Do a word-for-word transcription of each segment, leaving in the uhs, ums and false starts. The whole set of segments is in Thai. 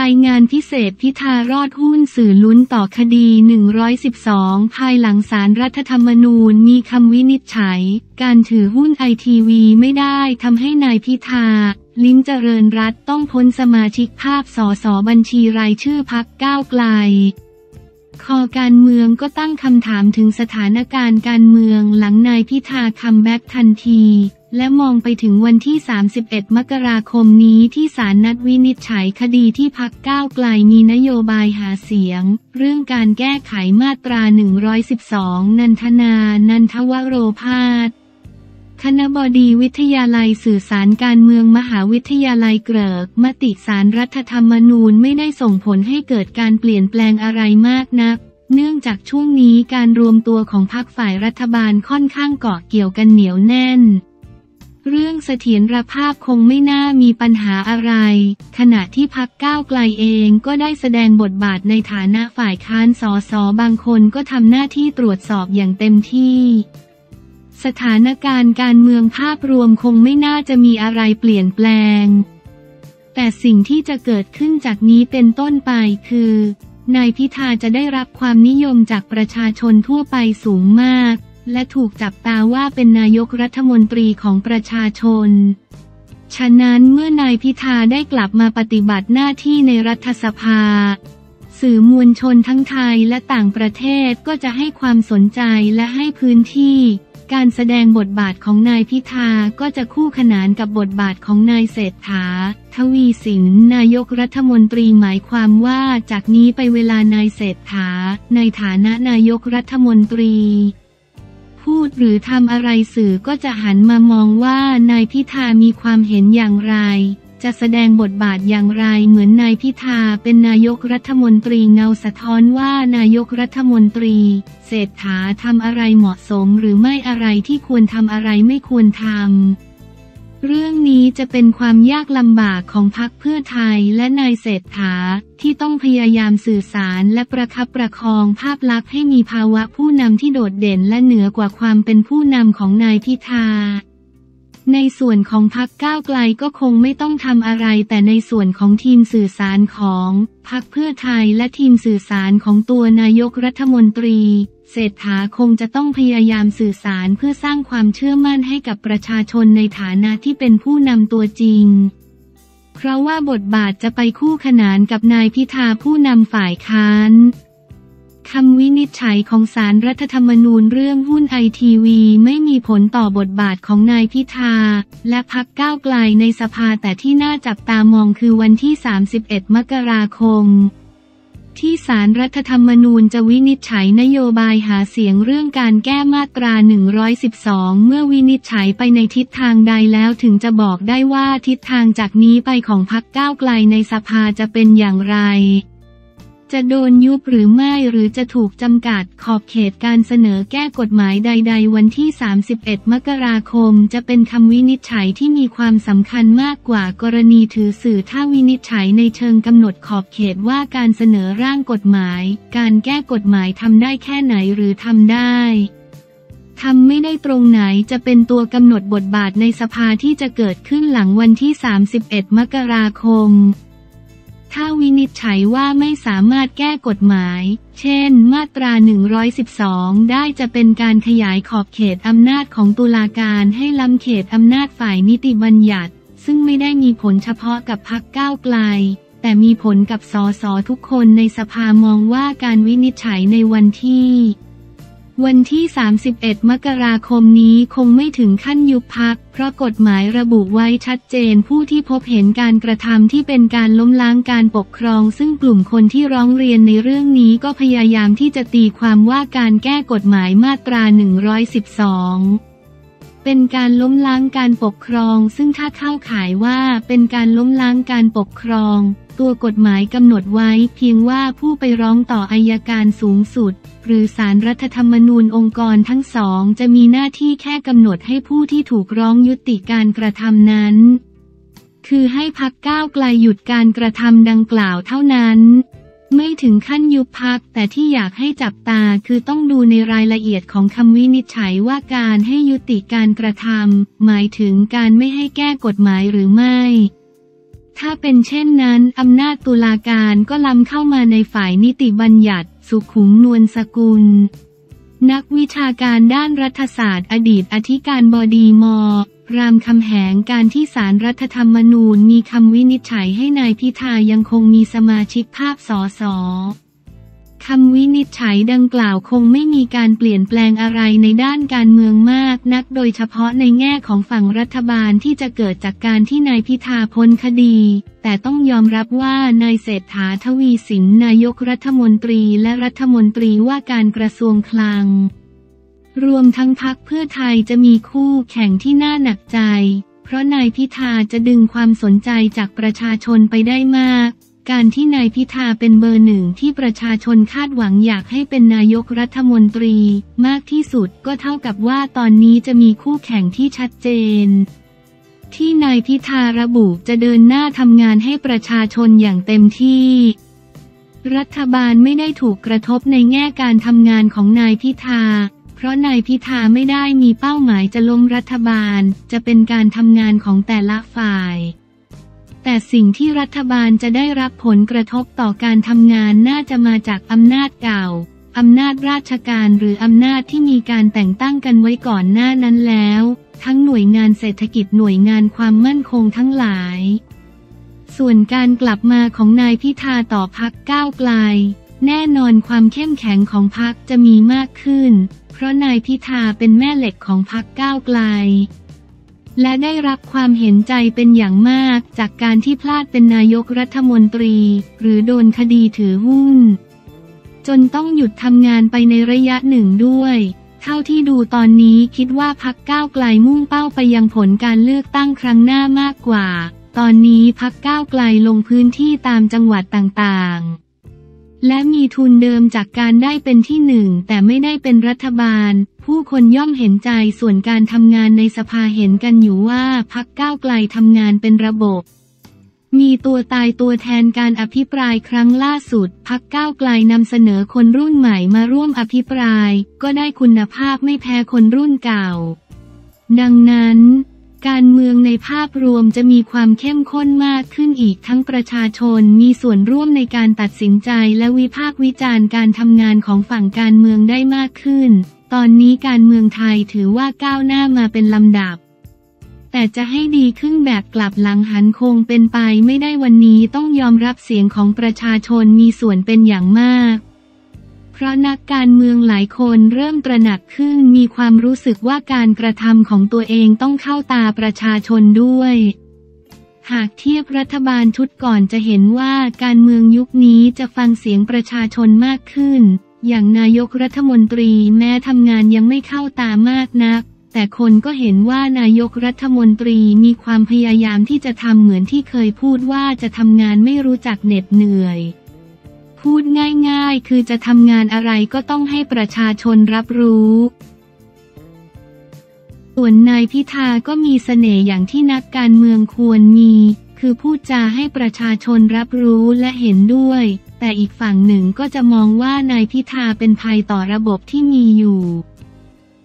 รายงานพิเศษพิธารอดหุ้นสื่อลุ้นต่อคดีหนึ่งร้อยสิบสองภายหลังศาลรัฐธรรมนูญมีคำวินิจฉัยการถือหุ้นไอทีวีไม่ได้ทำให้นายพิธาลิ้มเจริญรัตน์ต้องพ้นสมาชิกภาพสสบัญชีรายชื่อพรรคก้าวไกลคอการเมืองก็ตั้งคำถามถึงสถานการณ์การเมืองหลังนายพิธาคัมแบ็กทันทีและมองไปถึงวันที่สามสิบเอ็ดมกราคมนี้ที่ศาลนัดวินิจฉัยคดีที่พรรคก้าวไกลมีนโยบายหาเสียงเรื่องการแก้ไขมาตราหนึ่งร้อยสิบสองนันทนานันทวโรภาสคณบดีวิทยาลัยสื่อสารการเมืองมหาวิทยาลัยเกริกมติศาลรัฐธรรมนูญไม่ได้ส่งผลให้เกิดการเปลี่ยนแปลงอะไรมากนักเนื่องจากช่วงนี้การรวมตัวของพรรคฝ่ายรัฐบาลค่อนข้างเกาะเกี่ยวกันเหนียวแน่นเรื่องเสถียรภาพคงไม่น่ามีปัญหาอะไรขณะที่พรรคก้าวไกลเองก็ได้แสดงบทบาทในฐานะฝ่ายค้านสสบางคนก็ทำหน้าที่ตรวจสอบอย่างเต็มที่สถานการณ์การเมืองภาพรวมคงไม่น่าจะมีอะไรเปลี่ยนแปลงแต่สิ่งที่จะเกิดขึ้นจากนี้เป็นต้นไปคือนายพิธาจะได้รับความนิยมจากประชาชนทั่วไปสูงมากและถูกจับตาว่าเป็นนายกรัฐมนตรีของประชาชนฉะนั้นเมื่อนายพิธาได้กลับมาปฏิบัติหน้าที่ในรัฐสภาสื่อมวลชนทั้งไทยและต่างประเทศก็จะให้ความสนใจและให้พื้นที่การแสดงบทบาทของนายพิธาก็จะคู่ขนานกับบทบาทของนายเศรษฐาทวีสินนายกรัฐมนตรีหมายความว่าจากนี้ไปเวลานายเศรษฐาในฐานะนายกรัฐมนตรีพูดหรือทำอะไรสื่อก็จะหันมามองว่านายพิธามีความเห็นอย่างไรจะแสดงบทบาทอย่างไรเหมือนนายพิธาเป็นนายกรัฐมนตรีเงาสะท้อนว่านายกรัฐมนตรีเศรษฐาทำอะไรเหมาะสมหรือไม่อะไรที่ควรทำอะไรไม่ควรทำเรื่องนี้จะเป็นความยากลำบากของพรรคเพื่อไทยและนายเศรษฐาที่ต้องพยายามสื่อสารและประคับประคองภาพลักษณ์ให้มีภาวะผู้นำที่โดดเด่นและเหนือกว่าความเป็นผู้นำของนายพิธาในส่วนของพรรคก้าวไกลก็คงไม่ต้องทำอะไรแต่ในส่วนของทีมสื่อสารของพรรคเพื่อไทยและทีมสื่อสารของตัวนายกรัฐมนตรีเศรษฐาคงจะต้องพยายามสื่อสารเพื่อสร้างความเชื่อมั่นให้กับประชาชนในฐานะที่เป็นผู้นำตัวจริงเพราะว่าบทบาทจะไปคู่ขนานกับนายพิธาผู้นำฝ่ายค้านคำวินิจฉัยของศาลรัฐธรรมนูญเรื่องหุ้นไอทีวีไม่มีผลต่อบทบาทของนายพิธาและพรรคก้าวไกลในสภาแต่ที่น่าจับตามองคือวันที่สามสิบเอ็ดมกราคมที่ศาลรัฐธรรมนูญจะวินิจฉัยนโยบายหาเสียงเรื่องการแก้มาตราหนึ่งร้อยสิบสองเมื่อวินิจฉัยไปในทิศทางใดแล้วถึงจะบอกได้ว่าทิศทางจากนี้ไปของพรรคก้าวไกลในสภาจะเป็นอย่างไรจะโดนยุบหรือไม่หรือจะถูกจำกัดขอบเขตการเสนอแก้กฎหมายใดๆวันที่สามสิบเอ็ดมกราคมจะเป็นคำวินิจฉัยที่มีความสำคัญมากกว่ากรณีถือสื่อถ้าวินิจฉัยในเชิงกำหนดขอบเขตว่าการเสนอร่างกฎหมายการแก้กฎหมายทำได้แค่ไหนหรือทำได้ทำไม่ได้ตรงไหนจะเป็นตัวกำหนดบทบาทในสภาที่จะเกิดขึ้นหลังวันที่สามสิบเอ็ดมกราคมถ้าวินิจฉัยว่าไม่สามารถแก้กฎหมายเช่นมาตราหนึ่งร้อยสิบสองได้จะเป็นการขยายขอบเขตอำนาจของตุลาการให้ล้ำเขตอำนาจฝ่ายนิติบัญญัติซึ่งไม่ได้มีผลเฉพาะกับพรรคก้าวไกลแต่มีผลกับสสทุกคนในสภามองว่าการวินิจฉัยในวันที่วันที่สามสิบเอ็ดมกราคมนี้คงไม่ถึงขั้นยุบพรรคเพราะกฎหมายระบุไว้ชัดเจนผู้ที่พบเห็นการกระทำที่เป็นการล้มล้างการปกครองซึ่งกลุ่มคนที่ร้องเรียนในเรื่องนี้ก็พยายามที่จะตีความว่าการแก้กฎหมายมาตราหนึ่งร้อยสิบสองเป็นการล้มล้างการปกครองซึ่งถ้าเข้าข่ายว่าเป็นการล้มล้างการปกครองตัวกฎหมายกำหนดไว้เพียงว่าผู้ไปร้องต่ออัยการสูงสุดหรือศาลรัฐธรรมนูญองค์กรทั้งสองจะมีหน้าที่แค่กำหนดให้ผู้ที่ถูกร้องยุติการกระทำนั้นคือให้พรรคก้าวไกลหยุดการกระทำดังกล่าวเท่านั้นไม่ถึงขั้นยุบพรรคแต่ที่อยากให้จับตาคือต้องดูในรายละเอียดของคำวินิจฉัยว่าการให้ยุติการกระทำหมายถึงการไม่ให้แก้กฎหมายหรือไม่ ถ้าเป็นเช่นนั้นอำนาจตุลาการก็ล้ำเข้ามาในฝ่ายนิติบัญญัติสุขุมนวลสกุลนักวิชาการด้านรัฐศาสตร์อดีตอธิการบดีม.รามคำแหงการที่ศาลรัฐธรรมนูญมีคำวินิจฉัยให้นายพิธายังคงมีสมาชิกภาพสสคำวินิจฉัยดังกล่าวคงไม่มีการเปลี่ยนแปลงอะไรในด้านการเมืองมากนักโดยเฉพาะในแง่ของฝั่งรัฐบาลที่จะเกิดจากการที่นายพิธาพ้นคดีแต่ต้องยอมรับว่านายเศรษฐาทวีสินนายกรัฐมนตรีและรัฐมนตรีว่าการกระทรวงคลังรวมทั้งพรรคเพื่อไทยจะมีคู่แข่งที่น่าหนักใจเพราะนายพิธาจะดึงความสนใจจากประชาชนไปได้มากการที่นายพิธาเป็นเบอร์หนึ่งที่ประชาชนคาดหวังอยากให้เป็นนายกรัฐมนตรีมากที่สุดก็เท่ากับว่าตอนนี้จะมีคู่แข่งที่ชัดเจนที่นายพิธาระบุจะเดินหน้าทำงานให้ประชาชนอย่างเต็มที่รัฐบาลไม่ได้ถูกกระทบในแง่การทำงานของนายพิธาเพราะนายพิธาไม่ได้มีเป้าหมายจะล้มรัฐบาลจะเป็นการทำงานของแต่ละฝ่ายแต่สิ่งที่รัฐบาลจะได้รับผลกระทบต่อการทำงานน่าจะมาจากอำนาจเก่าอำนาจราชการหรืออำนาจที่มีการแต่งตั้งกันไว้ก่อนหน้านั้นแล้วทั้งหน่วยงานเศรษฐกิจหน่วยงานความมั่นคงทั้งหลายส่วนการกลับมาของนายพิธาต่อพรรคก้าวไกลแน่นอนความเข้มแข็งของพรรคจะมีมากขึ้นเพราะนายพิธาเป็นแม่เหล็กของพรรคก้าวไกลและได้รับความเห็นใจเป็นอย่างมากจากการที่พลาดเป็นนายกรัฐมนตรีหรือโดนคดีถือหุ้นจนต้องหยุดทำงานไปในระยะหนึ่งด้วยเท่าที่ดูตอนนี้คิดว่าพรรคก้าวไกลมุ่งเป้าไปยังผลการเลือกตั้งครั้งหน้ามากกว่าตอนนี้พรรคก้าวไกลลงพื้นที่ตามจังหวัดต่างๆและมีทุนเดิมจากการได้เป็นที่หนึ่งแต่ไม่ได้เป็นรัฐบาลผู้คนย่อมเห็นใจส่วนการทำงานในสภาเห็นกันอยู่ว่าพรรคก้าวไกลทำงานเป็นระบบมีตัวตายตัวแทนการอภิปรายครั้งล่าสุดพรรคก้าวไกลนำเสนอคนรุ่นใหม่มาร่วมอภิปรายก็ได้คุณภาพไม่แพ้คนรุ่นเก่าดังนั้นการเมืองในภาพรวมจะมีความเข้มข้นมากขึ้นอีกทั้งประชาชนมีส่วนร่วมในการตัดสินใจและวิพากษ์วิจารณ์การทำงานของฝั่งการเมืองได้มากขึ้นตอนนี้การเมืองไทยถือว่าก้าวหน้ามาเป็นลำดับแต่จะให้ดีขึ้นแบบกลับหลังหันคงเป็นไปไม่ได้วันนี้ต้องยอมรับเสียงของประชาชนมีส่วนเป็นอย่างมากเพราะนักการเมืองหลายคนเริ่มตระหนักขึ้นมีความรู้สึกว่าการกระทำของตัวเองต้องเข้าตาประชาชนด้วยหากเทียบรัฐบาลชุดก่อนจะเห็นว่าการเมืองยุคนี้จะฟังเสียงประชาชนมากขึ้นอย่างนายกรัฐมนตรีแม้ทำงานยังไม่เข้าตามากนักแต่คนก็เห็นว่านายกรัฐมนตรีมีความพยายามที่จะทำเหมือนที่เคยพูดว่าจะทำงานไม่รู้จักเหน็ดเหนื่อยพูดง่ายๆคือจะทำงานอะไรก็ต้องให้ประชาชนรับรู้ส่วนนายพิธาก็มีเสน่ห์อย่างที่นักการเมืองควรมีคือพูดจาให้ประชาชนรับรู้และเห็นด้วยแต่อีกฝั่งหนึ่งก็จะมองว่านายพิธาเป็นภัยต่อระบบที่มีอยู่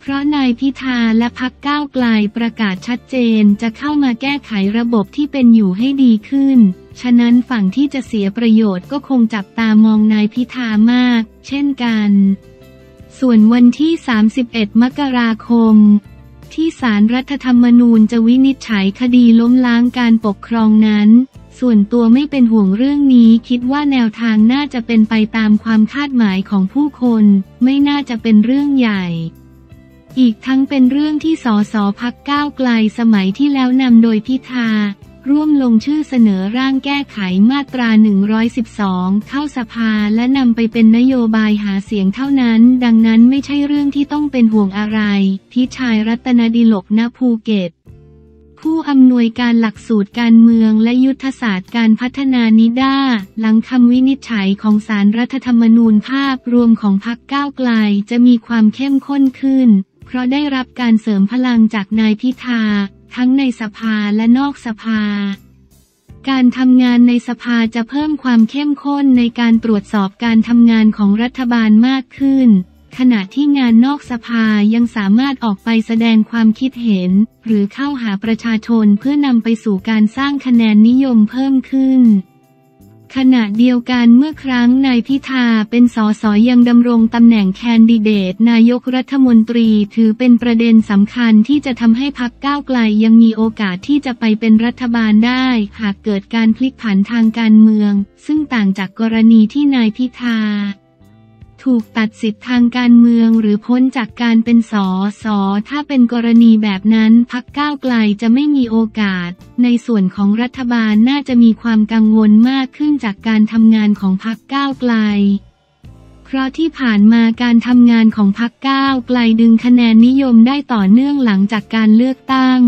เพราะนายพิธาและพรรคก้าวไกลประกาศชัดเจนจะเข้ามาแก้ไขระบบที่เป็นอยู่ให้ดีขึ้นฉะนั้นฝั่งที่จะเสียประโยชน์ก็คงจับตามองนายพิธามากเช่นกันส่วนวันที่สามสิบเอ็ดมกราคมที่ศาลรัฐธรรมนูญจะวินิจฉัยคดีล้มล้างการปกครองนั้นส่วนตัวไม่เป็นห่วงเรื่องนี้คิดว่าแนวทางน่าจะเป็นไปตามความคาดหมายของผู้คนไม่น่าจะเป็นเรื่องใหญ่อีกทั้งเป็นเรื่องที่ส.ส.พรรคก้าวไกลสมัยที่แล้วนำโดยพิธาร่วมลงชื่อเสนอร่างแก้ไขมาตราหนึ่งร้อยสิบสองเข้าสภาและนำไปเป็นนโยบายหาเสียงเท่านั้นดังนั้นไม่ใช่เรื่องที่ต้องเป็นห่วงอะไรพิชัยรัตนดิลก ณ ภูเก็ตผู้อำนวยการหลักสูตรการเมืองและยุทธศาสตร์การพัฒนานิด้าหลังคำวินิจฉัยของศาลรัฐธรรมนูญภาพรวมของพรรคก้าวไกลจะมีความเข้มข้นขึ้นเพราะได้รับการเสริมพลังจากนายพิธาทั้งในสภาและนอกสภาการทำงานในสภาจะเพิ่มความเข้มข้นในการตรวจสอบการทำงานของรัฐบาลมากขึ้น ขณะที่งานนอกสภายังสามารถออกไปแสดงความคิดเห็นหรือเข้าหาประชาชนเพื่อนำไปสู่การสร้างคะแนนนิยมเพิ่มขึ้นขณะเดียวกันเมื่อครั้งนายพิธาเป็นสสยังดำรงตำแหน่งแคนดิเดตนายกรัฐมนตรีถือเป็นประเด็นสำคัญที่จะทำให้พรรคก้าวไกลยังมีโอกาสที่จะไปเป็นรัฐบาลได้หากเกิดการพลิกผันทางการเมืองซึ่งต่างจากกรณีที่นายพิธาถูกตัดสิทธิ์ทางการเมืองหรือพ้นจากการเป็นสสถ้าเป็นกรณีแบบนั้นพรรคก้าวไกลจะไม่มีโอกาสในส่วนของรัฐบาลน่าจะมีความกังวลมากขึ้นจากการทำงานของพรรคก้าวไกลเพราะที่ผ่านมาการทำงานของพรรคก้าวไกลดึงคะแนนนิยมได้ต่อเนื่องหลังจากการเลือกตั้ง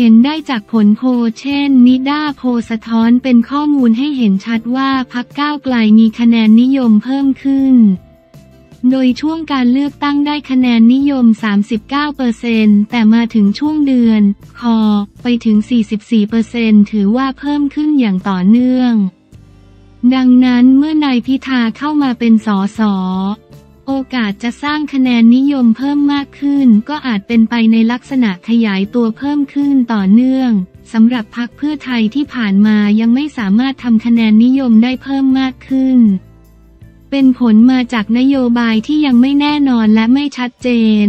เห็นได้จากผลโพลเช่นนิด้าโพลสะท้อนเป็นข้อมูลให้เห็นชัดว่าพรรคก้าวไกลมีคะแนนนิยมเพิ่มขึ้นโดยช่วงการเลือกตั้งได้คะแนนนิยม สามสิบเก้าเปอร์เซ็นต์ แต่มาถึงช่วงเดือนคอไปถึง สี่สิบสี่เปอร์เซ็นต์ ถือว่าเพิ่มขึ้นอย่างต่อเนื่องดังนั้นเมื่อนายพิธาเข้ามาเป็นสสโอกาสจะสร้างคะแนนนิยมเพิ่มมากขึ้นก็อาจเป็นไปในลักษณะขยายตัวเพิ่มขึ้นต่อเนื่องสำหรับพรรคเพื่อไทยที่ผ่านมายังไม่สามารถทำคะแนนนิยมได้เพิ่มมากขึ้นเป็นผลมาจากนโยบายที่ยังไม่แน่นอนและไม่ชัดเจน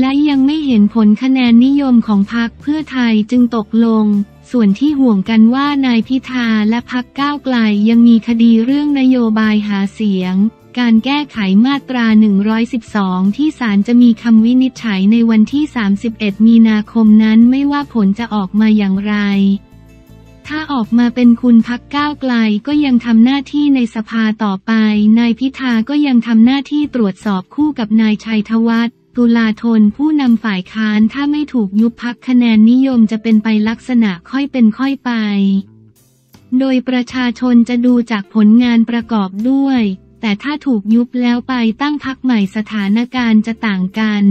และยังไม่เห็นผลคะแนนนิยมของพรรคเพื่อไทยจึงตกลงส่วนที่ห่วงกันว่านายพิธาและพรรคก้าวไกลยังมีคดีเรื่องนโยบายหาเสียงการแก้ไขมาตราหนึ่งร้อยสิบสองที่ศาลจะมีคำวินิจฉัยในวันที่สามสิบเอ็ดมีนาคมนั้นไม่ว่าผลจะออกมาอย่างไรถ้าออกมาเป็นคุณพรรคก้าวไกลก็ยังทำหน้าที่ในสภาต่อไปนายพิธาก็ยังทำหน้าที่ตรวจสอบคู่กับนายชัยธวัชตุลาธนผู้นำฝ่ายค้านถ้าไม่ถูกยุบพรรคคะแนนนิยมจะเป็นไปลักษณะค่อยเป็นค่อยไปโดยประชาชนจะดูจากผลงานประกอบด้วยแต่ถ้าถูกยุบแล้วไปตั้งพรรคใหม่สถานการณ์จะต่างกัน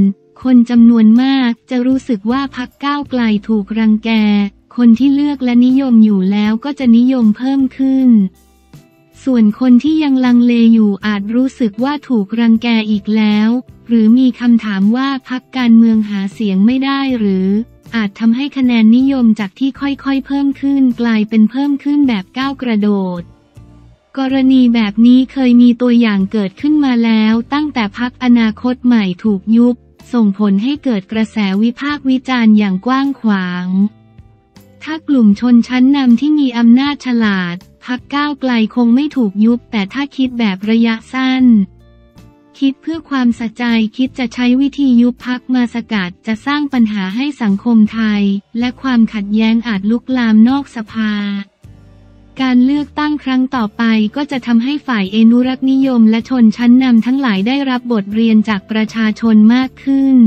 คนจำนวนมากจะรู้สึกว่าพรรคก้าวไกลถูกรังแกคนที่เลือกและนิยมอยู่แล้วก็จะนิยมเพิ่มขึ้นส่วนคนที่ยังลังเลอยู่อาจรู้สึกว่าถูกรังแกอีกแล้วหรือมีคำถามว่าพรรคการเมืองหาเสียงไม่ได้หรืออาจทำให้คะแนนนิยมจากที่ค่อยๆเพิ่มขึ้นกลายเป็นเพิ่มขึ้นแบบก้าวกระโดดกรณีแบบนี้เคยมีตัวอย่างเกิดขึ้นมาแล้วตั้งแต่พรรคอนาคตใหม่ถูกยุบส่งผลให้เกิดกระแสวิพากษ์วิจารณ์อย่างกว้างขวางถ้ากลุ่มชนชั้นนำที่มีอำนาจฉลาดพรรคก้าวไกลคงไม่ถูกยุบแต่ถ้าคิดแบบระยะสั้นคิดเพื่อความสะใจคิดจะใช้วิธียุบพรรคมาสกัดจะสร้างปัญหาให้สังคมไทยและความขัดแย้งอาจลุกลามนอกสภาการเลือกตั้งครั้งต่อไปก็จะทำให้ฝ่ายอนุรักษนิยมและชนชั้นนำทั้งหลายได้รับบทเรียนจากประชาชนมากขึ้น